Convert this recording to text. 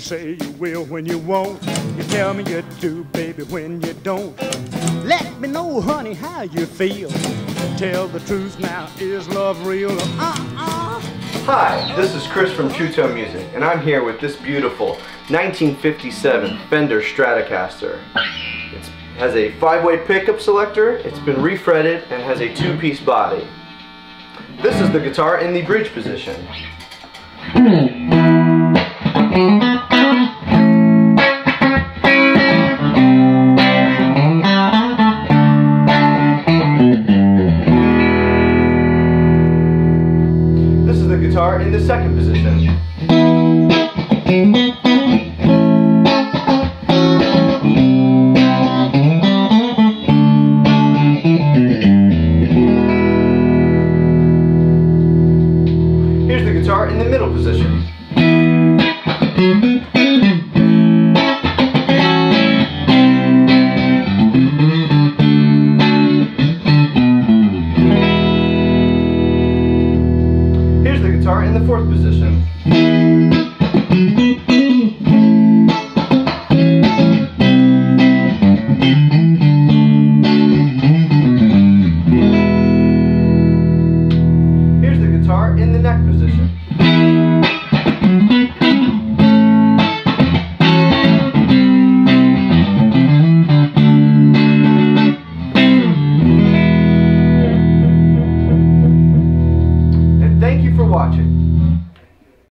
you say you will when you won't. You tell me you do, baby, when you don't. Let me know, honey, how you feel. Tell the truth now, is love real? Hi, this is Chris from True Tone Music, and I'm here with this beautiful 1957 Fender Stratocaster. It has a 5-way pickup selector, it's been refretted, and has a 2-piece body. This is the guitar in the bridge position. This is the guitar in the second position. In the middle position. Here's the guitar in the fourth position.